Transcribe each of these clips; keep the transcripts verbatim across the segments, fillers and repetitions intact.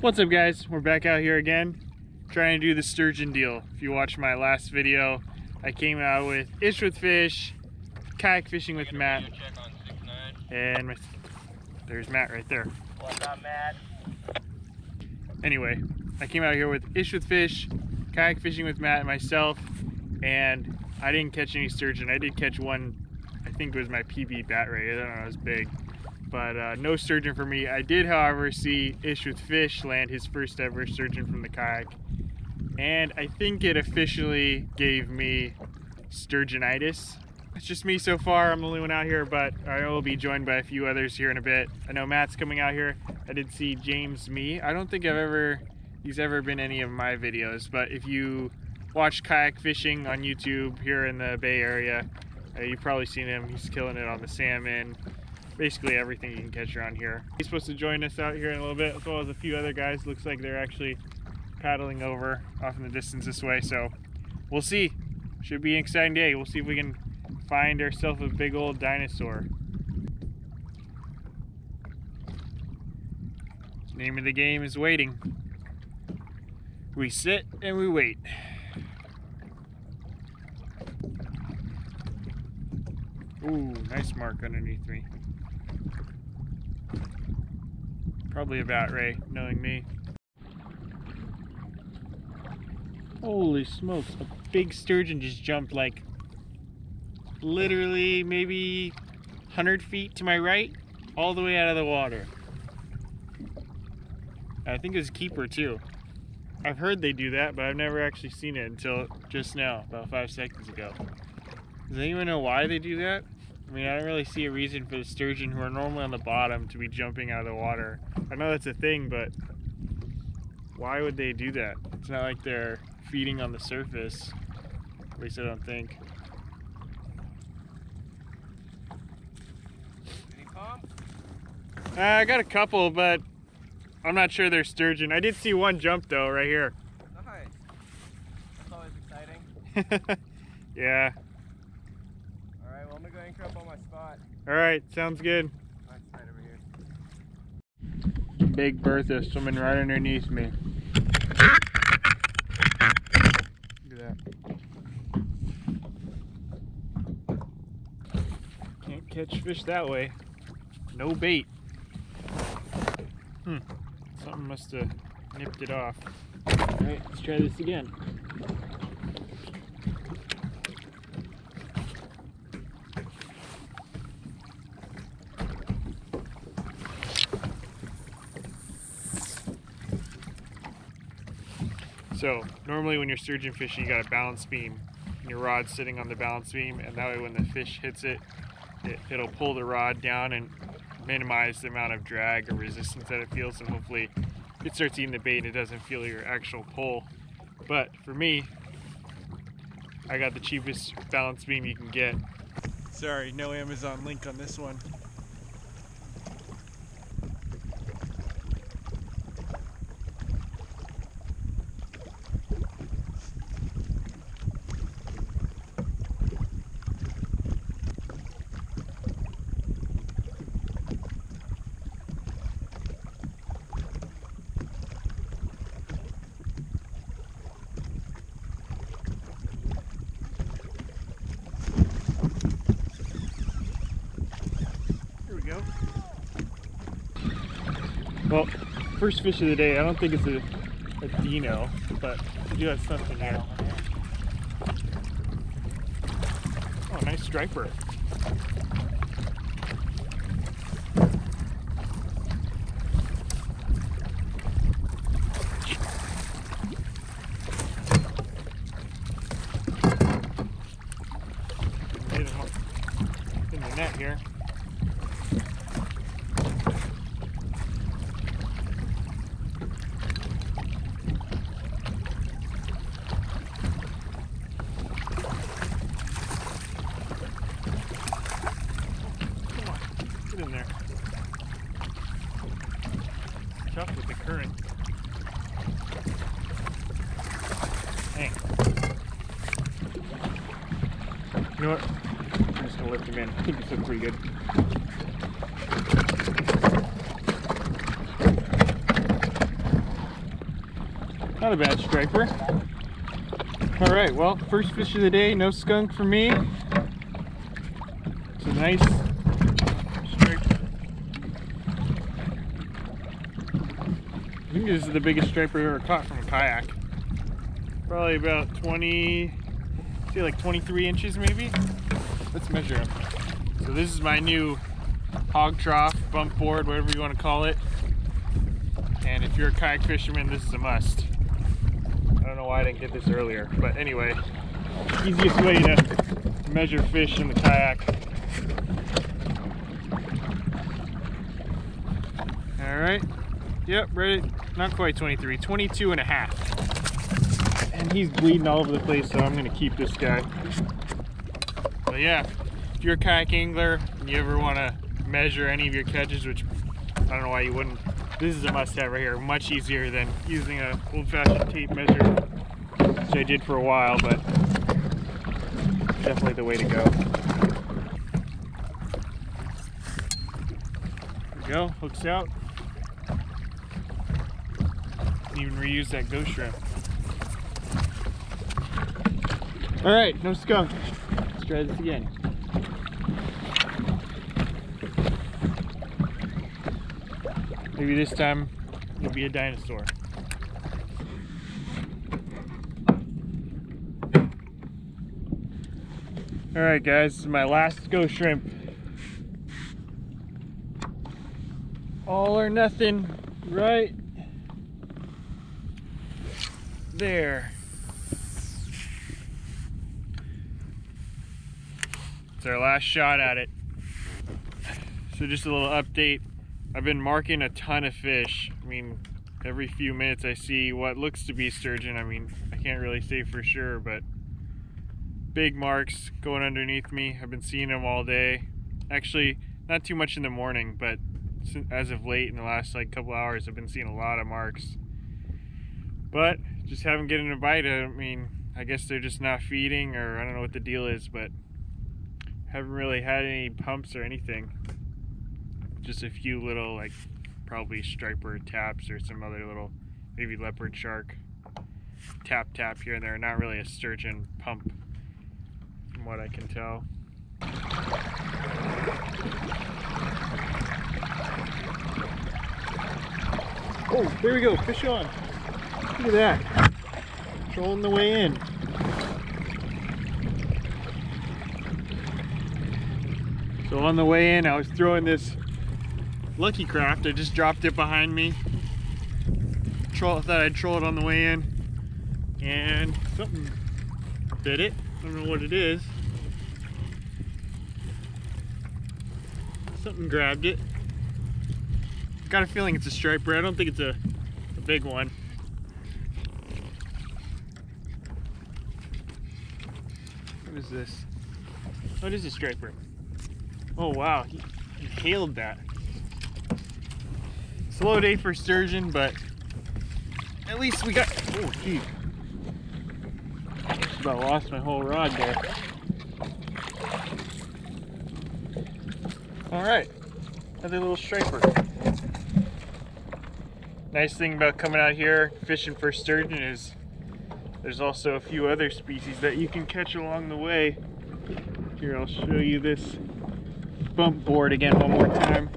What's up guys, we're back out here again trying to do the sturgeon deal. If you watched my last video, I came out with Ish with Fish, kayak fishing with Matt, and my, there's Matt right there. What's up, Matt? Anyway, I came out here with Ish with Fish, kayak fishing with Matt and myself, and I didn't catch any sturgeon. I did catch one, I think it was my P B bat ray, I don't know, it was big. But uh, no sturgeon for me. I did, however, see Ish with Fish land his first ever sturgeon from the kayak. And I think it officially gave me sturgeonitis. It's just me so far, I'm the only one out here, but I will be joined by a few others here in a bit. I know Matt's coming out here. I did see James Mee. I don't think I've ever, he's ever been any of my videos, but if you watch kayak fishing on YouTube here in the Bay Area, uh, you've probably seen him. He's killing it on the salmon. Basically everything you can catch around here. He's supposed to join us out here in a little bit, as well as a few other guys. Looks like they're actually paddling over off in the distance this way, so we'll see. Should be an exciting day. We'll see if we can find ourselves a big old dinosaur. The name of the game is waiting. We sit and we wait. Ooh, nice mark underneath me. Probably a bat ray, knowing me. Holy smokes, a big sturgeon just jumped like literally maybe one hundred feet to my right, all the way out of the water. I think it was a keeper too. I've heard they do that, but I've never actually seen it until just now, about five seconds ago. Does anyone know why they do that? I mean, I don't really see a reason for the sturgeon, who are normally on the bottom, to be jumping out of the water. I know that's a thing, but why would they do that? It's not like they're feeding on the surface. At least I don't think. Any pop? Uh, I got a couple, but I'm not sure they're sturgeon. I did see one jump though, right here. Nice. That's always exciting. Yeah. Up on my spot. All right, sounds good. Nice side over here. Big Bertha swimming right underneath me. Look at that. Can't catch fish that way. No bait. Hmm. Something must have nipped it off. All right, let's try this again. So normally when you're sturgeon fishing, you got a balance beam and your rod's sitting on the balance beam, and that way when the fish hits it, it it'll pull the rod down and minimize the amount of drag or resistance that it feels, and hopefully it starts eating the bait and it doesn't feel your actual pull. But for me, I got the cheapest balance beam you can get. Sorry, no Amazon link on this one. Well, first fish of the day. I don't think it's a, a dino, but we do have something here. Oh, nice striper. Hit him up in the net here. With the current. Dang. You know what? I'm just gonna lift him in. I think this looks pretty good. Not a bad striper. All right, well, first fish of the day, no skunk for me. It's a nice striper. I think this is the biggest striper I've ever caught from a kayak. Probably about twenty, see, like twenty-three inches maybe? Let's measure him. So this is my new hog trough, bump board, whatever you want to call it. And if you're a kayak fisherman, this is a must. I don't know why I didn't get this earlier, but anyway, easiest way to measure fish in the kayak. All right, yep, right, not quite twenty-three, twenty-two and a half. And he's bleeding all over the place, so I'm gonna keep this guy. But yeah, if you're a kayak angler and you ever wanna measure any of your catches, which I don't know why you wouldn't, this is a must-have right here. Much easier than using an old-fashioned tape measure, which I did for a while, but definitely the way to go. There we go, hooks out. Didn't even reuse that ghost shrimp. All right, no skunk. Let's try this again. Maybe this time it'll be a dinosaur. All right, guys, this is my last ghost shrimp. All or nothing, right there. It's our last shot at it. So just a little update. I've been marking a ton of fish. I mean, every few minutes I see what looks to be sturgeon. I mean, I can't really say for sure, but big marks going underneath me. I've been seeing them all day. Actually, not too much in the morning, but as of late in the last like couple hours, I've been seeing a lot of marks. But just haven't gotten a bite. I mean, I guess they're just not feeding, or I don't know what the deal is, but haven't really had any pumps or anything. Just a few little, like, probably striper taps or some other little, maybe leopard shark tap tap here and there. Not really a sturgeon pump from what I can tell. Oh, there we go, fish on. Look at that, trolling the way in. So on the way in, I was throwing this Lucky Craft. I just dropped it behind me. Troll, thought I'd troll it on the way in, and something bit it. I don't know what it is. Something grabbed it. Got a feeling it's a striper. I don't think it's a, a big one. What is this? Oh, it is a striper. Oh wow, he, he hailed that. Slow day for sturgeon, but at least we got, oh geez. Just about lost my whole rod there. All right, another little striper. Nice thing about coming out here fishing for sturgeon is there's also a few other species that you can catch along the way. Here, I'll show you this bump board again one more time.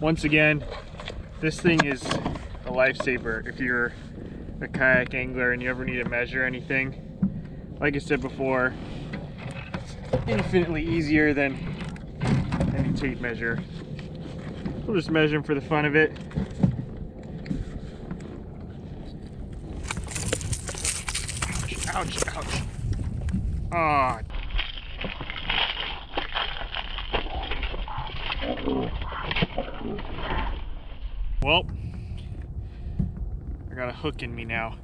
Once again, this thing is a lifesaver if you're a kayak angler and you ever need to measure anything. Like I said before, it's infinitely easier than any tape measure. We'll just measure them for the fun of it. Ouch, ouch, ouch. Ah. Well, I got a hook in me now.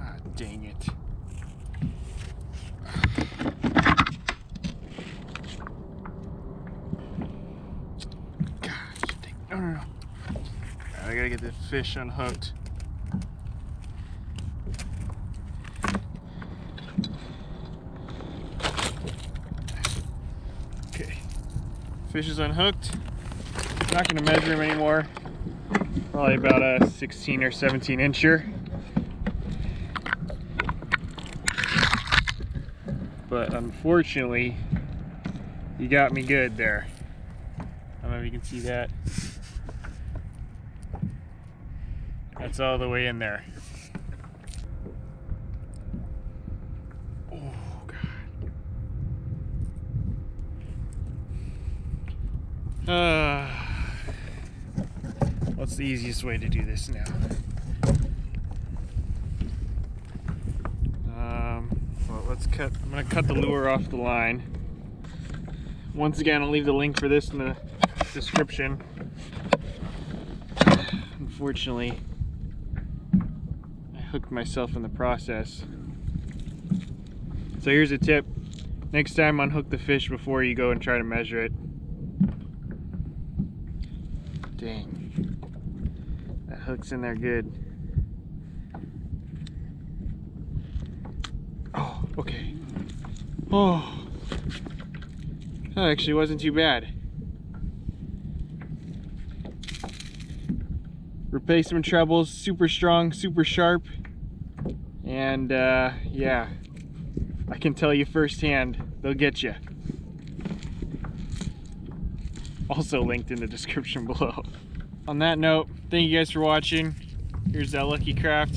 Ah, dang it. Gosh, dang, no, no, no. I gotta get the fish unhooked. Fish is unhooked. Not gonna measure him anymore. Probably about a sixteen or seventeen incher. But unfortunately, you got me good there. I don't know if you can see that. That's all the way in there. Uh, what's the easiest way to do this now? Um, well, let's cut. I'm gonna cut the lure off the line. Once again, I'll leave the link for this in the description. Unfortunately, I hooked myself in the process. So here's a tip: next time, unhook the fish before you go and try to measure it. Dang, that hook's in there good. Oh, okay. Oh, that actually wasn't too bad. Replacement trebles, super strong, super sharp. And uh, yeah, I can tell you firsthand, they'll get you. Also linked in the description below. On that note, thank you guys for watching. Here's that Lucky Craft.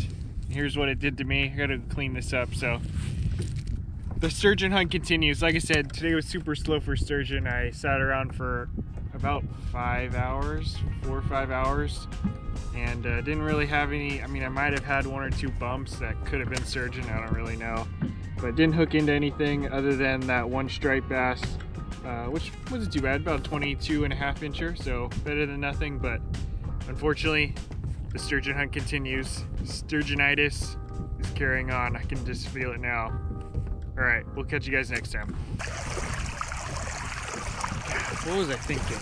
Here's what it did to me. I gotta clean this up. So the sturgeon hunt continues. Like I said, today was super slow for sturgeon. I sat around for about five hours, four or five hours, and uh, didn't really have any. I mean, I might have had one or two bumps that could have been sturgeon. I don't really know, but didn't hook into anything other than that one striped bass. Uh, which wasn't too bad, about twenty-two and a half incher, so better than nothing. But unfortunately, the sturgeon hunt continues. Sturgeonitis is carrying on. I can just feel it now. All right, we'll catch you guys next time. What was I thinking?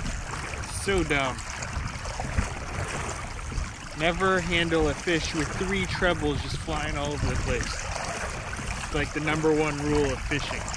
So dumb. Never handle a fish with three trebles just flying all over the place. It's like the number one rule of fishing.